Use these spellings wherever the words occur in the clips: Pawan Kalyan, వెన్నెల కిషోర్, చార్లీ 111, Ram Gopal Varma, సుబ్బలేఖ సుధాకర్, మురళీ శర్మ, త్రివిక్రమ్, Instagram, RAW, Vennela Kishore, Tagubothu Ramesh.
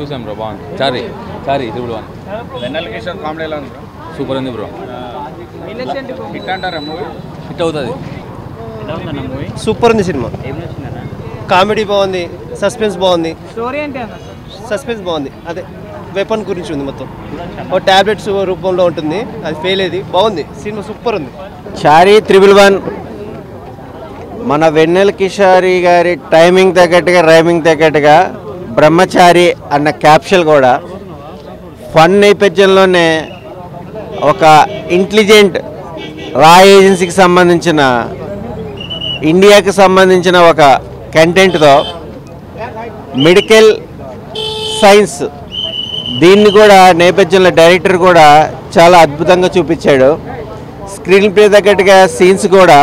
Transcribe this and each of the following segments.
చూసాం బ్రో, బాగుంది. చారీ ఇప్పుడు వెన్నెల కిషోర్ కామెడీ ఎలా ఉంది? సూపర్ ఉంది బ్రో. హిట్ అంటారా మూవీ? హిట్ అవుతుంది. సూపర్ ఉంది సినిమా. కామెడీ బాగుంది, సస్పెన్స్ బాగుంది. స్టోరీ అంటే సస్పెన్స్ బాగుంది, అదే వెపన్ గురించి ఉంది మొత్తం. ఒక టాబ్లెట్స్ రూపంలో ఉంటుంది, అది ఫెయిల్ అయ్యేది. బాగుంది సినిమా, సూపర్ ఉంది. చారీ 111 మన వెన్నెల కిషోరి గారి టైమింగ్ తగ్గట్టుగా రైమింగ్ తగ్గట్టుగా బ్రహ్మచారి అన్న క్యాప్షన్ కూడా ఫన్ నేపథ్యంలోనే ఒక ఇంటెలిజెంట్ రా ఏజెన్సీకి సంబంధించిన ఇండియాకి సంబంధించిన ఒక కంటెంట్తో మెడికల్ సైన్స్ దీన్ని కూడా నేపథ్యంలో డైరెక్టర్ కూడా చాలా అద్భుతంగా చూపించాడు. స్క్రీన్ ప్లే తగ్గట్టుగా సీన్స్ కూడా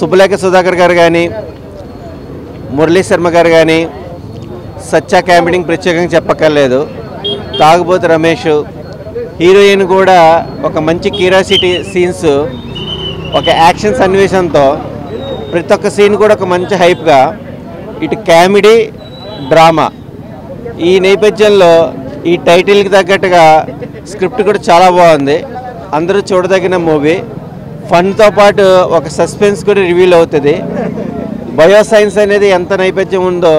సుబ్బలేఖ సుధాకర్ గారు కానీ మురళీ శర్మ గారు కానీ సచ్చా క్యాంపెయినింగ్ ప్రత్యేకంగా చెప్పక్కర్లేదు. తాగుబోతు రమేష్ హీరోయిన్ కూడా ఒక మంచి క్యూరియాసిటీ సీన్స్, ఒక యాక్షన్ సన్నివేశంతో ప్రతి ఒక్క సీన్ కూడా ఒక మంచి హైప్గా, ఇటు కామెడీ డ్రామా ఈ నేపథ్యంలో ఈ టైటిల్కి తగ్గట్టుగా స్క్రిప్ట్ కూడా చాలా బాగుంది. అందరూ చూడదగిన మూవీ. ఫన్తో పాటు ఒక సస్పెన్స్ కూడా రివీల్ అవుతుంది. బయోసైన్స్ అనేది ఎంత నేపథ్యం ఉందో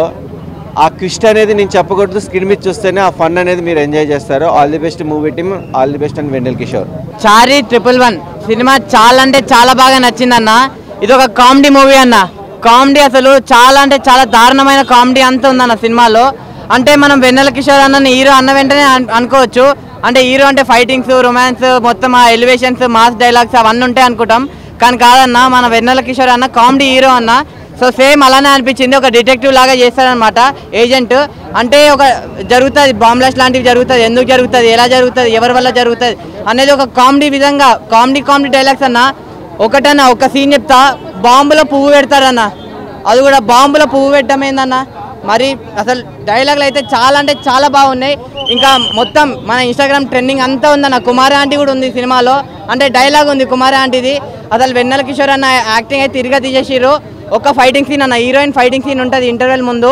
ఆ క్విస్ట్ అనేది నేను చెప్పకూడదు, స్క్రీన్ మీద చూస్తేనే ఆ ఫన్ అనేది మీరు ఎంజాయ్ చేస్తారు. All the best movie team, all the best and వెన్నెల కిషోర్. Chari 111 cinema చాలా అంటే చాలా బాగా నచ్చింది అన్న. ఇది ఒక కామెడీ మూవీ అన్న. కామెడీ అసలు చాలా అంటే చాలా దారుణమైన కామెడీ అంతా ఉందన్న సినిమాలో. అంటే మనం వెన్నెల కిషోర్ అన్న హీరో అన్న వెంటనే అనుకోవచ్చు, అంటే హీరో అంటే ఫైటింగ్స్, రొమాన్స్, మొత్తం ఆ ఎలివేషన్స్, మాస్ డైలాగ్స్ అవన్నీ ఉంటాయి అనుకుంటాం. కానీ కాదన్న, మన వెన్నెల కిషోర్ అన్న కామెడీ హీరో అన్న. సో సేమ్ అలానే అనిపించింది. ఒక డిటెక్టివ్ లాగా చేస్తారనమాట, ఏజెంట్. అంటే ఒక జరుగుతుంది బాంబ్లాస్ట్ లాంటివి జరుగుతుంది, ఎందుకు జరుగుతుంది, ఎలా జరుగుతుంది, ఎవరి వల్ల జరుగుతుంది అనేది ఒక కామెడీ విధంగా కామెడీ డైలాగ్స్ అన్న. ఒకటన్నా ఒక సీన్ చెప్తా, బాంబులో పువ్వు పెడతాడన్న. అది కూడా బాంబులో పువ్వు పెట్టడం ఏందన్న, మరి అసలు డైలాగులు అయితే చాలా అంటే చాలా బాగున్నాయి. ఇంకా మొత్తం మన ఇన్స్టాగ్రామ్ ట్రెండింగ్ అంతా ఉందన్న. కుమార్ ఆంటీ కూడా ఉంది సినిమాలో, అంటే డైలాగ్ ఉంది కుమార్ ఆంటీది. అసలు వెన్నెల కిషోర్ అన్న యాక్టింగ్ అయితే తిరిగా తీసేసిర్రు. ఒక ఫైటింగ్ సీన్ అన్న, హీరోయిన్ ఫైటింగ్ సీన్ ఉంటుంది ఇంటర్వెల్ ముందు.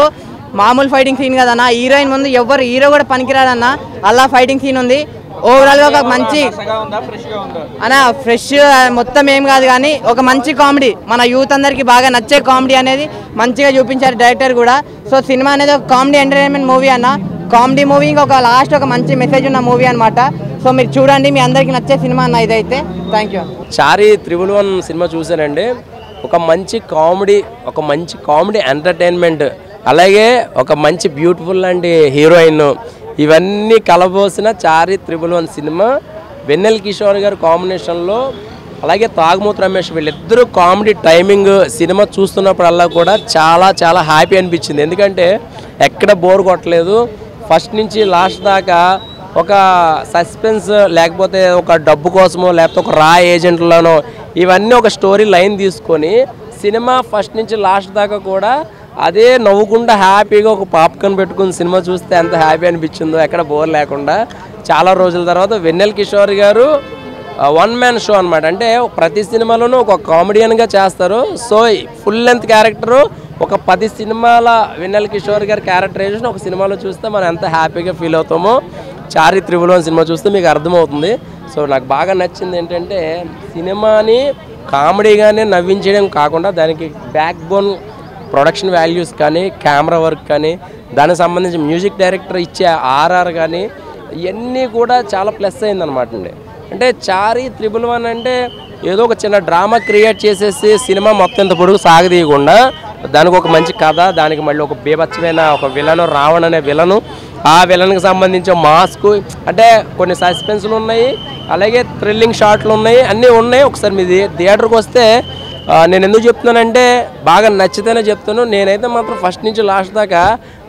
మామూలు ఫైటింగ్ సీన్ కదన్న, హీరోయిన్ ముందు ఎవరు హీరో కూడా పనికిరాడన్న, అలా ఫైటింగ్ సీన్ ఉంది. ఓవరాల్గా ఒక మంచి అన్న, ఫ్రెష్ మొత్తం ఏం కాదు కానీ ఒక మంచి కామెడీ, మన యూత్ అందరికీ బాగా నచ్చే కామెడీ అనేది మంచిగా చూపించారు డైరెక్టర్ కూడా. సో సినిమా అనేది ఒక కామెడీ ఎంటర్టైన్మెంట్ మూవీ అన్న. కామెడీ మూవీ, ఇంకొక లాస్ట్ ఒక మంచి మెసేజ్ ఉన్న మూవీ అనమాట. సో మీరు చూడండి, మీ అందరికీ నచ్చే సినిమా అన్న ఇదైతే. Thank you. చారీ 111 సినిమా చూశానండి. ఒక మంచి కామెడీ ఎంటర్టైన్మెంట్, అలాగే ఒక మంచి బ్యూటిఫుల్ లాంటి హీరోయిన్, ఇవన్నీ కలబోసిన చారీ 111 సినిమా. వెన్నెల కిషోర్ గారు కాంబినేషన్లో, అలాగే తాగుబోతు రమేష్ వీళ్ళిద్దరూ కామెడీ టైమింగ్. సినిమా చూస్తున్నప్పుడల్లా కూడా చాలా చాలా హ్యాపీ అనిపించింది, ఎందుకంటే ఎక్కడ బోర్ కొట్టలేదు. ఫస్ట్ నుంచి లాస్ట్ దాకా ఒక సస్పెన్స్, లేకపోతే ఒక డబ్బు కోసమో, లేకపోతే ఒక రా ఏజెంట్లోనో, ఇవన్నీ ఒక స్టోరీ లైన్ తీసుకొని సినిమా ఫస్ట్ నుంచి లాస్ట్ దాకా కూడా అదే నవ్వుకుండా హ్యాపీగా ఒక పాప్కార్న్ పెట్టుకుని సినిమా చూస్తే ఎంత హ్యాపీ అనిపించిందో, ఎక్కడ బోర్ లేకుండా. చాలా రోజుల తర్వాత వెన్నెల కిషోర్ గారు వన్ మ్యాన్ షో అనమాట. అంటే ప్రతి సినిమాలోనూ ఒక కామెడియన్గా చేస్తారు. సో ఫుల్ లెంత్ క్యారెక్టరు ఒక 10 సినిమాల వెన్నెల కిషోర్ గారి క్యారెక్టరైజేషన్ ఒక సినిమాలో చూస్తే మనం ఎంత హ్యాపీగా ఫీల్ అవుతామో చారీ 111 సినిమా చూస్తే మీకు అర్థమవుతుంది. సో నాకు బాగా నచ్చింది ఏంటంటే, సినిమాని కామెడీగానే నవ్వించడం కాకుండా దానికి బ్యాక్ బోన్ ప్రొడక్షన్ వాల్యూస్ కానీ, కెమెరా వర్క్ కానీ, దానికి సంబంధించి మ్యూజిక్ డైరెక్టర్ ఇచ్చే ఆర్ఆర్ కానీ, ఇవన్నీ కూడా చాలా ప్లస్ అయిందనమాట అండి. అంటే చారీ 111 అంటే ఏదో ఒక చిన్న డ్రామా క్రియేట్ చేసేసి సినిమా మొత్తం ఇంత పొడుగు సాగదీయకుండా దానికి ఒక మంచి కథ, దానికి మళ్ళీ ఒక బీభత్సమైన ఒక విలను, రావణ్ అనే విలను, ఆ విలన్కి సంబంధించిన మాస్కు, అంటే కొన్ని సస్పెన్స్లు ఉన్నాయి, అలాగే థ్రిల్లింగ్ షాట్లు ఉన్నాయి, అన్నీ ఉన్నాయి. ఒకసారి మీ థియేటర్కి వస్తే, నేను ఎందుకు చెప్తున్నానంటే బాగా నచ్చితేనే చెప్తాను. నేనైతే మాత్రం ఫస్ట్ నుంచి లాస్ట్ దాకా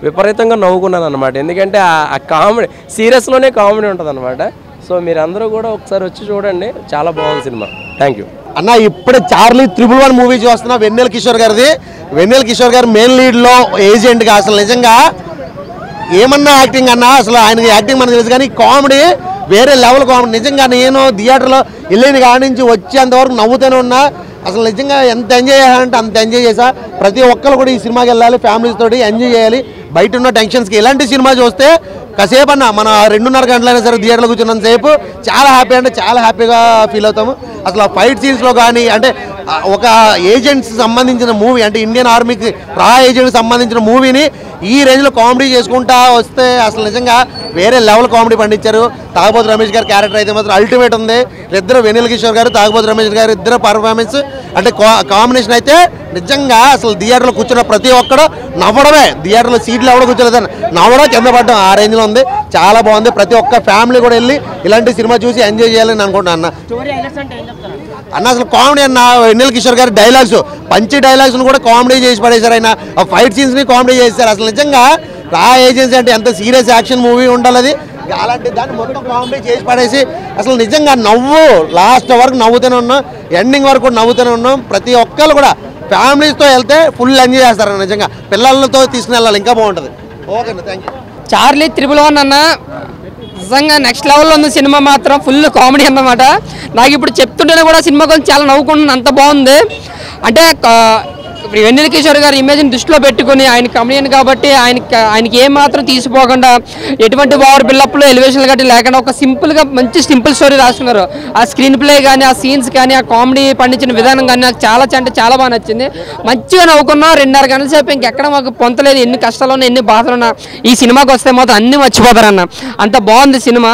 విపరీతంగా నవ్వుకున్నాను అనమాట, ఎందుకంటే ఆ కామెడీ సీరియస్లోనే కామెడీ ఉంటుంది అనమాట. సో మీరందరూ కూడా ఒకసారి వచ్చి చూడండి, చాలా బాగుంది సినిమా. థ్యాంక్ యూ అన్న. ఇప్పుడే చార్లీ 111 మూవీ చూస్తున్నా, వెన్నెల కిషోర్ గారిది. వెన్నెల కిషోర్ గారు మెయిన్ లీడ్లో ఏజెంట్గా అసలు నిజంగా ఏమన్నా యాక్టింగ్ అన్నా, అసలు ఆయన యాక్టింగ్ మనకు తెలుసు కానీ కామెడీ వేరే లెవెల్ కామెడీ. నిజంగా నేను థియేటర్లో వెళ్ళిన కాడి నుంచి వచ్చేంతవరకు నవ్వుతూనే ఉన్నా. అసలు నిజంగా ఎంత ఎంజాయ్ చేయాలంటే అంత ఎంజాయ్ చేసా. ప్రతి ఒక్కరు కూడా ఈ సినిమాకి వెళ్ళాలి, ఫ్యామిలీస్ తోటి ఎంజాయ్ చేయాలి. బయట ఉన్న టెన్షన్స్కి ఇలాంటి సినిమా చూస్తే కాసేపు అన్న మన 2.5 గంటలైనా సరే థియేటర్లో కూర్చున్నంత సేపు చాలా హ్యాపీ, అంటే చాలా హ్యాపీగా ఫీల్ అవుతాము. అసలు ఆ ఫైట్ సీన్స్లో కానీ, అంటే ఒక ఏజెంట్స్ సంబంధించిన మూవీ, అంటే ఇండియన్ ఆర్మీకి రా ఏజెంట్కి సంబంధించిన మూవీని ఈ రేంజ్లో కామెడీ చేసుకుంటా వస్తే అసలు నిజంగా వేరే లెవెల్ కామెడీ పండించారు. తాగుబోతు రమేష్ గారి క్యారెక్టర్ అయితే మాత్రం అల్టిమేట్ ఉంది. ఇద్దరు వెన్నెల కిషోర్ గారు, తాగుబోతు రమేష్ గారు ఇద్దరు పర్ఫార్మెన్స్ అంటే కాంబినేషన్ అయితే నిజంగా అసలు థియేటర్లో కూర్చున్న ప్రతి ఒక్కరు నవ్వడమే. థియేటర్లో సీట్లు ఎవడో కూర్చోలేదని నవ్వడం, కింద పడడం ఆ రేంజ్లో ఉంది. చాలా బాగుంది. ప్రతి ఒక్క ఫ్యామిలీ కూడా వెళ్ళి ఇలాంటి సినిమా చూసి ఎంజాయ్ చేయాలని అనుకుంటున్నాను అన్న. అసలు కామెడీ అన్న వెన్నెల కిషోర్ గారి డైలాగ్స్, పంచి డైలాగ్స్ను కూడా కామెడీ చేసి పడేశారు. ఆయన ఆ ఫైట్ సీన్స్ని కామెడీ చేశారు. అసలు నిజంగా రా ఏజెన్సీ అంటే ఎంత సీరియస్ యాక్షన్ మూవీ ఉండాలి, అలాంటి దాన్ని మొత్తం కామెడీ చేసి పడేసి అసలు నిజంగా నవ్వు లాస్ట్ వరకు నవ్వుతూనే ఉన్నాం, ఎండింగ్ వరకు కూడా నవ్వుతూనే ఉన్నాం. ప్రతి ఒక్కరు కూడా ఫ్యామిలీస్తో వెళ్తే ఫుల్ ఎంజాయ్ చేస్తారు. నిజంగా పిల్లలతో తీసుకుని వెళ్ళాలి, ఇంకా బాగుంటుంది. ఓకే అన్న, థ్యాంక్ యూ. చార్లీ 111 అన్న నిజంగా నెక్స్ట్ లెవెల్లో ఉంది సినిమా, మాత్రం ఫుల్ కామెడీ అన్నమాట. నాకు ఇప్పుడు చెప్తుంటేనే కూడా సినిమా కొంచెం చాలా నవ్వుకుంటున్నాను, అంత బాగుంది. అంటే వెన్నెల కిషోర్ గారి ఇమేజ్ని దృష్టిలో పెట్టుకుని, ఆయన కమెడియన్ కాబట్టి ఆయనకి ఏమాత్రం తీసిపోకుండా ఎటువంటి ఓవర్ బిల్డప్లు ఎలివేషన్లు గట్టి లేకుండా ఒక సింపుల్గా మంచి సింపుల్ స్టోరీ రాసుకున్నారు. ఆ స్క్రీన్ ప్లే కానీ, ఆ సీన్స్ కానీ, ఆ కామెడీ పండించిన విధానం కానీ నాకు చాలా అంటే చాలా బాగా నచ్చింది. మంచిగా నవ్వుకున్నాం 2.5 గంటల సేపు. ఇంకెక్కడ మాకు పొంతలేదు. ఎన్ని కష్టాలున్నా, ఎన్ని బాధలున్నా ఈ సినిమాకి వస్తే మాత్రం అన్నీ మర్చిపోతారన్న, అంత బాగుంది సినిమా.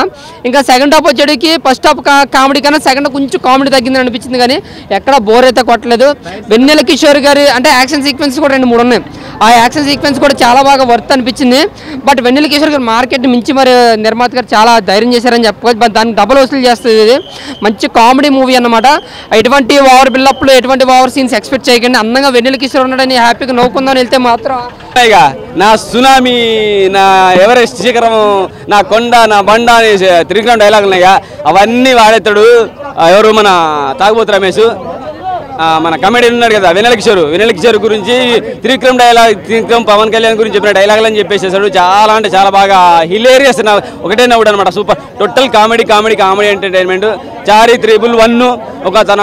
ఇంకా సెకండ్ హాఫ్ వచ్చేటికి ఫస్ట్ హాఫ్ కామెడీ కన్నా సెకండ్ కొంచెం కామెడీ తగ్గిందని అనిపించింది, కానీ ఎక్కడ బోర్ అయితే కొట్టలేదు. వెన్నెల కిషోర్ గారి అంటే యాక్షన్ సీక్వెన్స్ కూడా 2-3 ఉన్నాయి. ఆ యాక్షన్ సీక్వెన్స్ కూడా చాలా బాగా వర్త్ అనిపించింది. బట్ వెన్నెల కిషోర్ గారు మార్కెట్ని మించి మరి నిర్మాత గారు చాలా ధైర్యం చేశారని చెప్పుకోవచ్చు. బట్ దానికి డబల్ వసూలు చేస్తుంది. ఇది మంచి కామెడీ మూవీ అన్నమాట. ఎటువంటి ఓవర్ బిల్డప్లు, ఎటువంటి ఓవర్ సీన్స్ ఎక్స్పెక్ట్ చేయకండి. అందంగా వెన్నెల కిషోర్ ఉన్నాడని హ్యాపీగా నవ్వుకుందామని వెళ్తే మాత్రం నా సునామీ, నా ఎవరెస్ట్ శిఖరం, నా కొండ, నా బండ అని త్రికరణ డైలాగ్ ఉన్నాయిగా, అవన్నీ వాడేస్తాడు ఎవరు మన తాగుబోతు రమేష్. మన కమెడీ ఉన్నాడు కదా వెన్నెల కిషోర్ గురించి త్రివిక్రమ్ పవన్ కళ్యాణ్ గురించి చెప్పిన డైలాగులు అని చెప్పేసేసాడు. చాలా అంటే చాలా బాగా హిలేరియస్, ఒకటే నవ్వుడు అనమాట. Super total comedy entertainment. చార్లీ 111 ఒక తన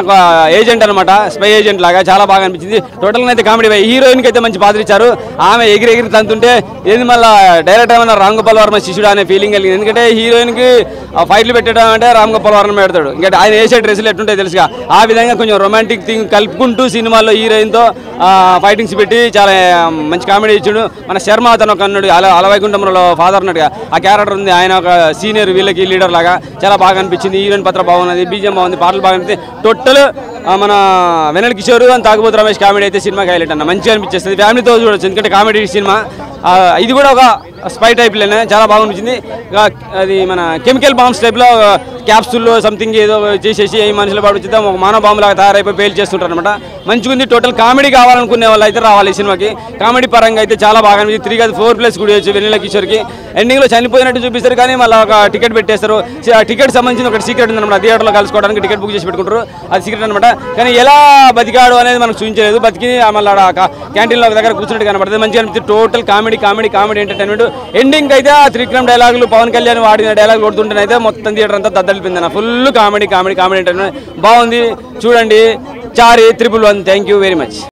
ఏజెంట్ అనమాట, స్పై ఏజెంట్ లాగా చాలా బాగా అనిపించింది. టోటల్గా అయితే కామెడీ. హీరోయిన్కి అయితే మంచి పాత్ర ఇచ్చారు. ఆమె ఎగిరి తంతుంటే ఏది మళ్ళీ డైరెక్టర్ ఏమన్నా రామ్ గోపాల్ వర్మ శిష్యుడు అనే ఫీలింగ్ కలిగింది. ఎందుకంటే హీరోయిన్కి ఫైట్లు పెట్టడం అంటే రామ్ గోపాల్ వర్మ పెడతాడు. ఇంకా ఆయన వేసే డ్రెస్సులు ఎట్టుంటాయి తెలుసుగా, ఆ విధంగా కొంచెం రొమాంటిక్ థింగ్ కలుపుకుంటూ సినిమాలో హీరోయిన్తో ఫైటింగ్స్ పెట్టి చాలా మంచి కామెడీ ఇచ్చాడు. మన శర్మ అతను ఒక అన్నాడు, అలవైకుంఠంలో ఫాదర్ అన్నట్టుగా ఆ క్యారెక్టర్ ఉంది. ఆయన ఒక సీనియర్ వీళ్ళకి లీడర్ లాగా చాలా బాగా అనిపించింది. హీరోయిన్ పాత్ర బాగున్నది, బీజం బాగుంది, పాటలు బాగా అనిపిస్తాయి. టోటల్ మన వెన్నెల కిషోర్ అని తాగుబోతు రమేష్ కామెడీ అయితే సినిమాకి హైలైట్ అన్న, మంచిగా అనిపించేస్తుంది. ఫ్యామిలీతో చూడొచ్చు, ఎందుకంటే కామెడీ సినిమా. ఇది కూడా ఒక స్పై టైప్లోనే చాలా బాగా అనిపించింది. అది మన కెమికల్ బాంబ్స్ టైప్లో క్యాప్సూల్లో సంథింగ్ ఏదో చేసేసి ఈ మనుషుల పాటు వచ్చిద్దాం ఒక మానవ బాంబులాగా తయారైపోయి పేల్ చేస్తుంటారు అనమాట. మంచిగా ఉంది. టోటల్ కామెడీ కావాలనుకునే వాళ్ళు అయితే రావాలి ఈ సినిమాకి. కామెడీ పరంగా అయితే చాలా బాగా అనిపించింది. 3 కాదు 4 ప్లేస్ కూడా వచ్చి వెన్నెల కిషోర్కి ఎండింగ్లో చనిపోయినట్టు చూపిస్తారు, కానీ మళ్ళీ ఒక టికెట్ పెట్టేస్తారు. ఆ టికెట్ సంబంధించిన ఒక సీక్రెట్ ఉందన్నమాట. థియేటర్లో కలుసుకోవడానికి టికెట్ బుక్ చేసి పెట్టుకుంటారు, అది సీక్రెట్ అనమాట. కానీ ఎలా బతికాడు అనేది మనకు చూపించలేదు. బతికి మళ్ళీ క్యాంటీన్లో ఒక దగ్గర కూర్చున్నట్టు కనబడుతుంది. మంచిగా అనిపిస్తుంది. Total comedy entertainment. ఎండింగ్ అయితే ఆ త్రివిక్రమ్ డైలాగులు, పవన్ కళ్యాణ్ వాడిన డైలాగ్ కొడుతుంటేనైతే మొత్తం థియేటర్ అంతా దద్దలిపోయింది అన్న. ఫుల్ కామెడీ ఎంటర్టైన్మెంట్ బాగుంది. చూడండి చార్లీ 111. Thank you very much.